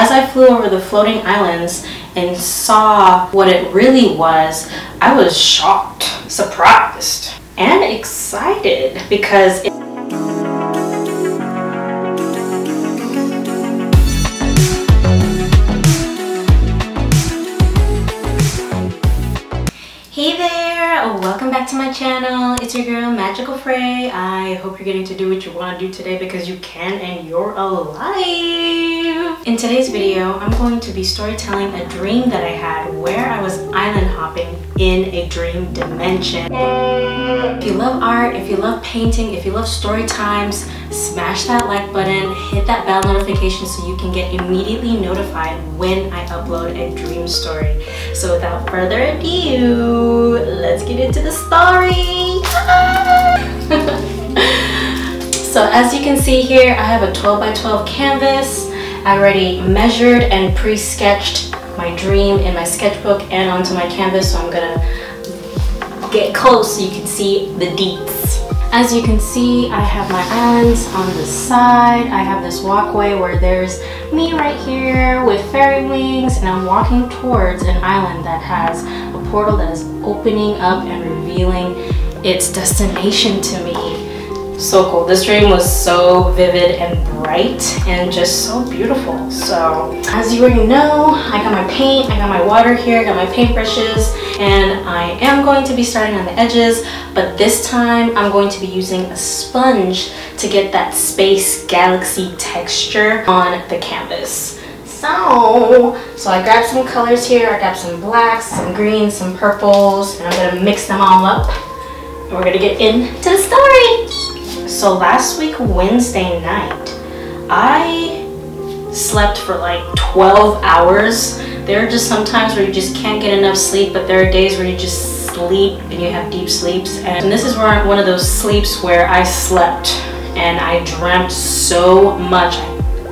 As I flew over the floating islands and saw what it really was, I was shocked, surprised, and excited because Hey there! Welcome back to my channel. It's your girl MagicalFrae. I hope you're getting to do what you want to do today because you can and you're alive. In today's video, I'm going to be storytelling a dream that I had where I was island hopping in a dream dimension. If you love art, if you love painting, if you love story times, smash that like button, hit that bell notification so you can get immediately notified when I upload a dream story. So without further ado, let's get into the story. So as you can see here, I have a 12x12 canvas. I already measured and pre-sketched my dream in my sketchbook and onto my canvas, so I'm gonna get close so you can see the deets. As you can see, I have my islands on the side. I have this walkway where there's me right here with fairy wings, and I'm walking towards an island that has a portal that is opening up and revealing its destination to me. So cool. This dream was so vivid and bright and just so beautiful. So as you already know, I got my paint, I got my water here, I got my paintbrushes, and I am going to be starting on the edges, but this time I'm going to be using a sponge to get that space galaxy texture on the canvas. So I grabbed some colors here. I grabbed some blacks, some greens, some purples, and I'm gonna mix them all up. And we're gonna get into the story. So last week, Wednesday night, I slept for like 12 hours. There are just some times where you just can't get enough sleep, but there are days where you just sleep and you have deep sleeps. And this is where one of those sleeps where I slept and I dreamt so much.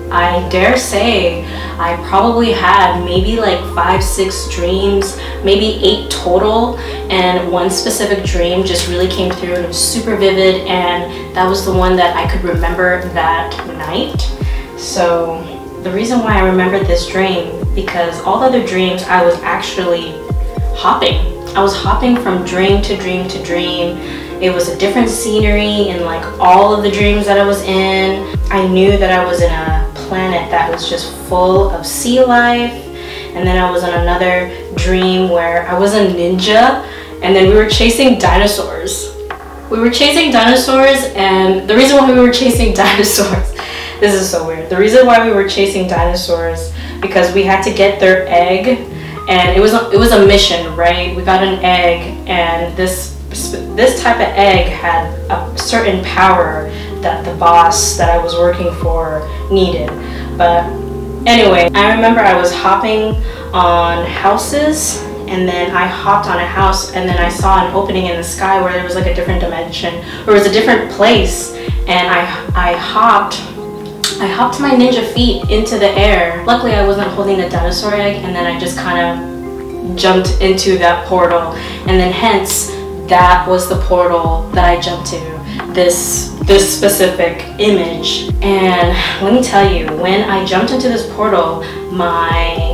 I dare say I probably had maybe like 5-6 dreams, maybe 8 total, and one specific dream just really came through and it was super vivid, and that was the one that I could remember that night. So the reason why I remembered this dream, because all the other dreams I was actually hopping. I was hopping from dream to dream to dream. It was a different scenery in like all of the dreams that I was in. I knew that I was in a planet that was just full of sea life, and then I was in another dream where I was a ninja, and then we were chasing dinosaurs. We were chasing dinosaurs, and the reason why we were chasing dinosaurs, this is so weird, the reason why we were chasing dinosaurs because we had to get their egg, and it was a mission, right? We got an egg, and this type of egg had a certain power that the boss that I was working for needed. But anyway, I remember I was hopping on houses, and then I hopped on a house, and then I saw an opening in the sky where there was like a different dimension, or it was a different place, and I hopped my ninja feet into the air. Luckily I wasn't holding a dinosaur egg, and then I just kind of jumped into that portal, and then hence that was the portal that I jumped to, this specific image. And let me tell you, when I jumped into this portal, my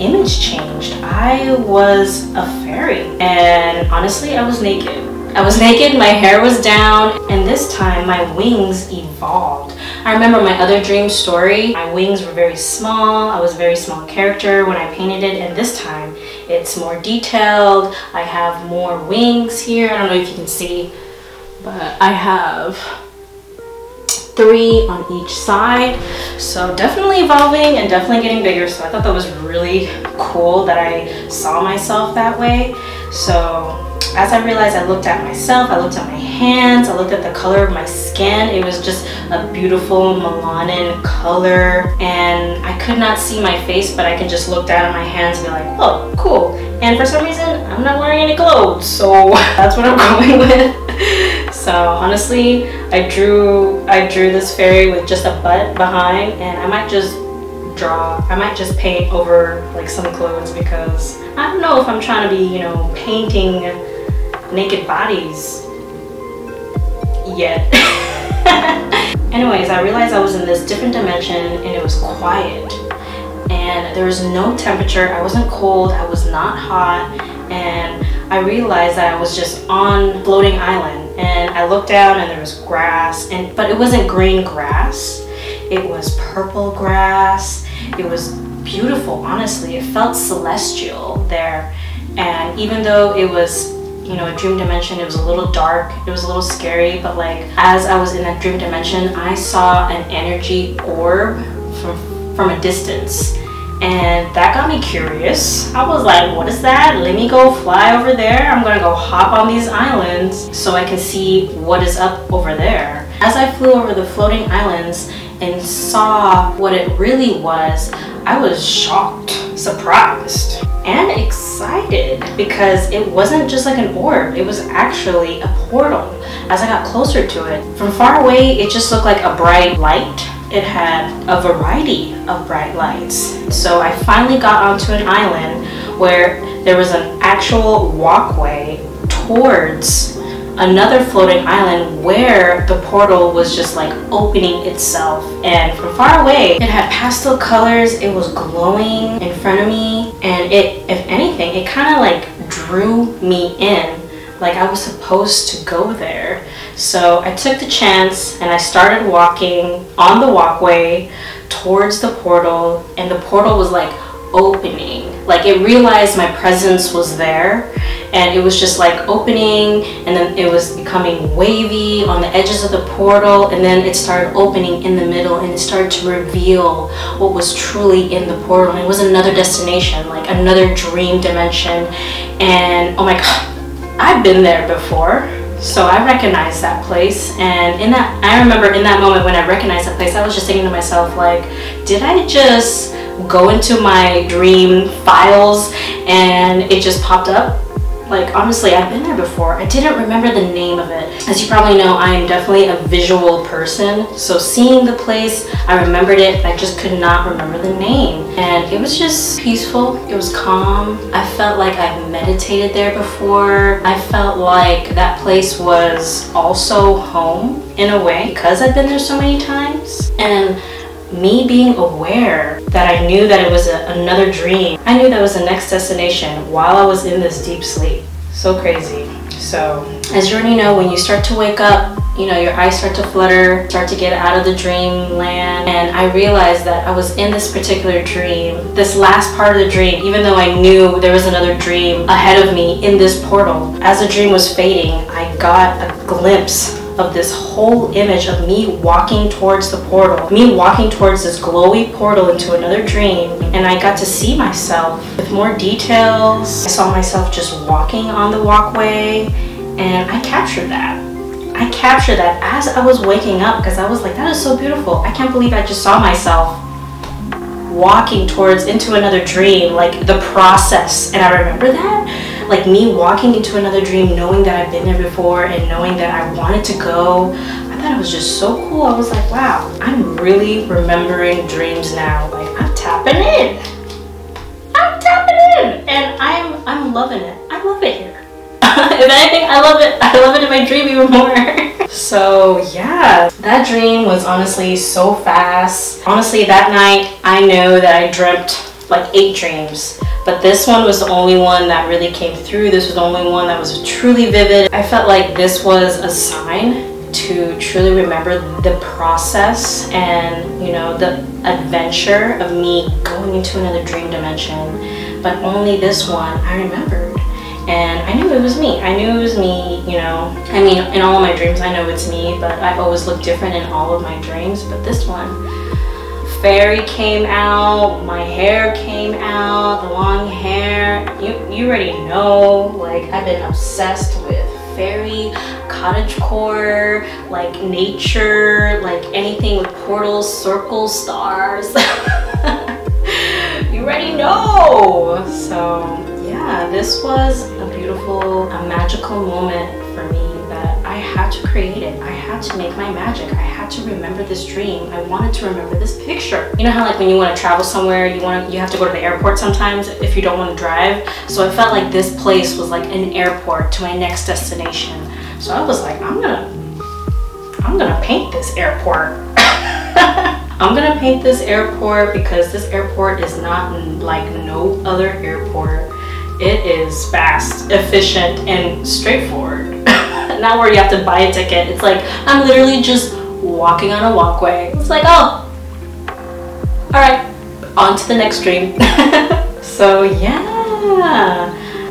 image changed. I was a fairy, and honestly I was naked. I was naked, my hair was down, and this time my wings evolved. I remember my other dream story, my wings were very small, I was a very small character when I painted it, and this time it's more detailed. I have more wings here, I don't know if you can see, but I have 3 on each side. So definitely evolving and definitely getting bigger, so I thought that was really cool that I saw myself that way. So as I realized, I looked at myself, I looked at my hands, I looked at the color of my skin. It was just a beautiful melanin color, and I could not see my face, but I could just look down at my hands and be like, oh, cool. And for some reason, I'm not wearing any clothes, so that's what I'm going with. So honestly, I drew this fairy with just a butt behind, and I might just paint over like some clothes, because I don't know if I'm trying to be, you know, painting naked bodies yet. Anyways, I realized I was in this different dimension, and it was quiet, There was no temperature. I wasn't cold. I was not hot. And I realized that I was just on floating island. And I looked down and there was grass, but it wasn't green grass. It was purple grass. It was beautiful, honestly. It felt celestial there. And even though it was, you know, a dream dimension, it was a little dark, it was a little scary, but like as I was in that dream dimension, I saw an energy orb from a distance. And that got me curious. I was like, what is that? Let me go fly over there. I'm gonna go hop on these islands so I can see what is up over there. As I flew over the floating islands and saw what it really was, I was shocked, surprised, and excited because it wasn't just like an orb. It was actually a portal. As I got closer to it, from far away, it just looked like a bright light. It had a variety of bright lights. So I finally got onto an island where there was an actual walkway towards another floating island where the portal was just like opening itself. And from far away, it had pastel colors. It was glowing in front of me. And it, if anything, it kind of like drew me in. Like I was supposed to go there. So I took the chance and I started walking on the walkway towards the portal, and the portal was like opening. Like it realized my presence was there, and it was just like opening, and then it was becoming wavy on the edges of the portal, and then it started opening in the middle, and it started to reveal what was truly in the portal. And it was another destination, like another dream dimension. And oh my god, I've been there before, so I recognized that place. And I remember in that moment when I recognized that place, I was just thinking to myself, like, did I just go into my dream files and it just popped up? Like, honestly, I've been there before. I didn't remember the name of it. As you probably know, I am definitely a visual person. So seeing the place, I remembered it. I just could not remember the name. And it was just peaceful. It was calm. I felt like I've meditated there before. I felt like that place was also home in a way because I've been there so many times. And me being aware that I knew that it was another dream. I knew that was the next destination while I was in this deep sleep. So crazy. So as you already know, when you start to wake up, you know, your eyes start to flutter, start to get out of the dreamland. And I realized that I was in this particular dream, this last part of the dream, even though I knew there was another dream ahead of me in this portal. As the dream was fading, I got a glimpse of this whole image of me walking towards the portal, me walking towards this glowy portal into another dream. And I got to see myself with more details. I saw myself just walking on the walkway, and I captured that. I captured that as I was waking up because I was like, that is so beautiful. I can't believe I just saw myself walking towards into another dream, like the process. And I remember that. Like me walking into another dream, knowing that I've been there before and knowing that I wanted to go. I thought it was just so cool. I was like, wow, I'm really remembering dreams now. Like I'm tapping in. I'm tapping in. And I'm loving it. I love it here. If anything, I love it. I love it in my dream even more. So yeah, that dream was honestly so fast. Honestly, that night I know that I dreamt like 8 dreams. But this one was the only one that really came through. This was the only one that was truly vivid. I felt like this was a sign to truly remember the process and, you know, the adventure of me going into another dream dimension. But only this one I remembered. And I knew it was me. I knew it was me, you know. I mean, in all of my dreams, I know it's me, but I've always looked different in all of my dreams. But this one, fairy came out, my hair came out, the long hair. You already know, like I've been obsessed with fairy, cottagecore, like nature, like anything with portals, circles, stars. You already know. So yeah, this was a beautiful, a magical moment for me. I had to create it. I had to make my magic. I had to remember this dream. I wanted to remember this picture. You know how like when you want to travel somewhere, you have to go to the airport sometimes if you don't want to drive. So I felt like this place was like an airport to my next destination. So I was like, I'm gonna paint this airport. I'm gonna paint this airport because this airport is not like no other airport. It is fast, efficient, and straightforward. Not where you have to buy a ticket. It's like, I'm literally just walking on a walkway. It's like, oh, all right, on to the next dream. So yeah,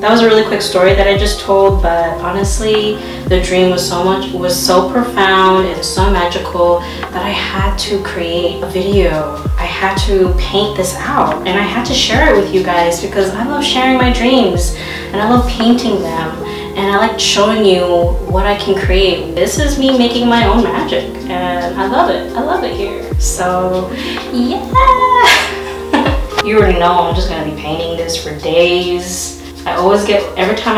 that was a really quick story that I just told, but honestly, the dream was so profound and so magical that I had to create a video. I had to paint this out and I had to share it with you guys because I love sharing my dreams and I love painting them and I like showing you what I can create. This is me making my own magic and I love it. I love it here. So yeah. You already know I'm just gonna be painting this for days. I always get, every time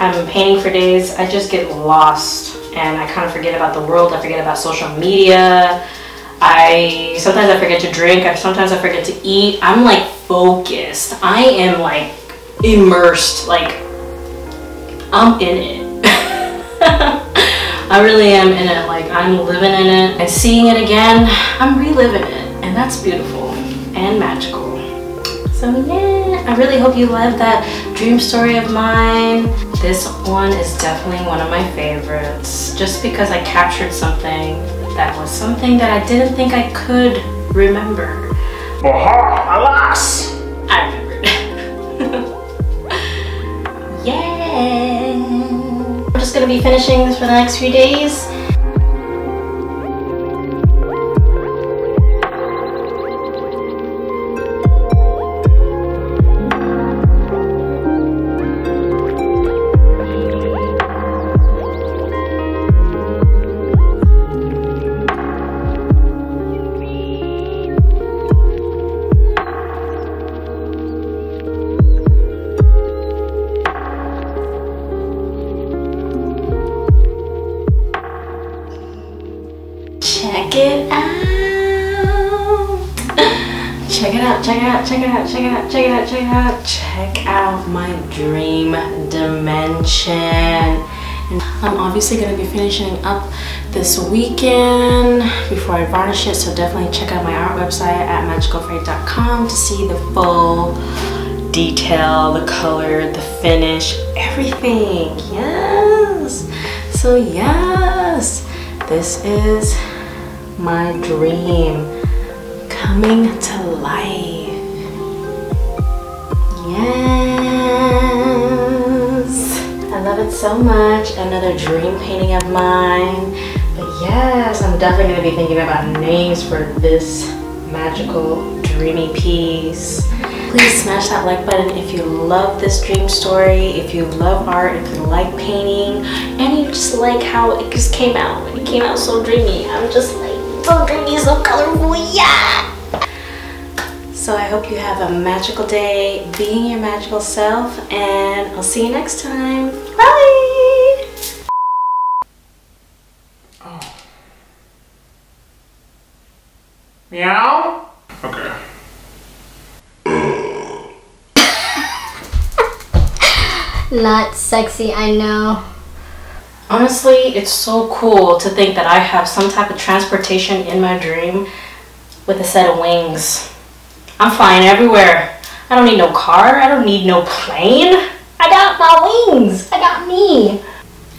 I'm painting for days, I just get lost and I kind of forget about the world. I forget about social media. Sometimes I forget to drink. Sometimes I forget to eat. I'm like focused. I am like immersed, like I'm in it. I really am in it. Like I'm living in it and seeing it again. I'm reliving it and that's beautiful and magical. So yeah, I really hope you loved that dream story of mine. This one is definitely one of my favorites, just because I captured something that was something that I didn't think I could remember. Aha, alas! I remembered. Yeah! I'm just gonna be finishing this for the next few days. Check out my dream dimension. And I'm obviously going to be finishing up this weekend before I varnish it, so definitely check out my art website at MagicalFrae.com to see the full detail, the color, the finish, everything. Yes! So yes! This is my dream coming to life. Yes, I love it so much. Another dream painting of mine. But yes, I'm definitely going to be thinking about names for this magical, dreamy piece. Please smash that like button if you love this dream story, if you love art, if you like painting, and you just like how it just came out. It came out so dreamy. I'm just like, so dreamy, so colorful, yeah! So I hope you have a magical day, being your magical self, and I'll see you next time. Bye! Oh. Meow? Okay. Not sexy, I know. Honestly, it's so cool to think that I have some type of transportation in my dream with a set of wings. I'm flying everywhere. I don't need no car. I don't need no plane. I got my wings. I got me.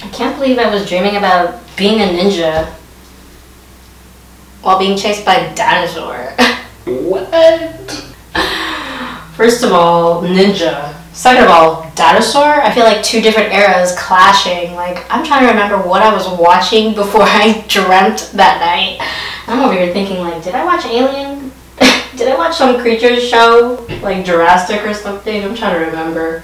I can't believe I was dreaming about being a ninja while being chased by a dinosaur. What? First of all, ninja. Second of all, dinosaur? I feel like two different eras clashing. Like, I'm trying to remember what I was watching before I dreamt that night. I'm over here thinking, like, did I watch Alien? Did I watch some creature show, like Jurassic or something? I'm trying to remember.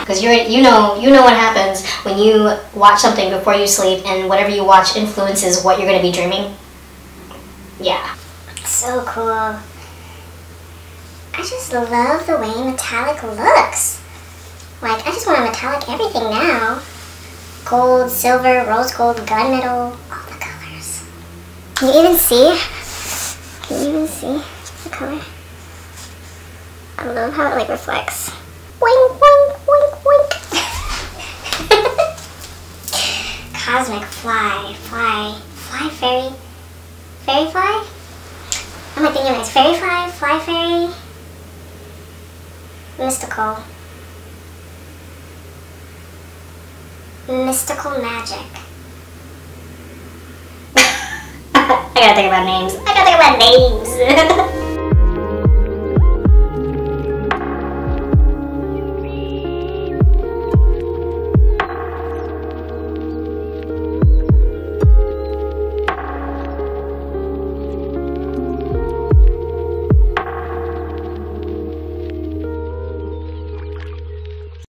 Because you know what happens when you watch something before you sleep, and whatever you watch influences what you're going to be dreaming. Yeah. So cool. I just love the way metallic looks. Like, I just want a metallic everything now. Gold, silver, rose gold, gunmetal, all the colors. Can you even see? Can you even see? The color. I love how it like reflects. Wink, wink, wink, wink. Cosmic fly, fly, fly fairy, fairy fly? What am I thinking next? Fairy Fly? Fly Fairy? Mystical. Mystical Magic. I gotta think about names.